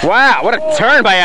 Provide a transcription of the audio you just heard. Wow, what a turn by Abby.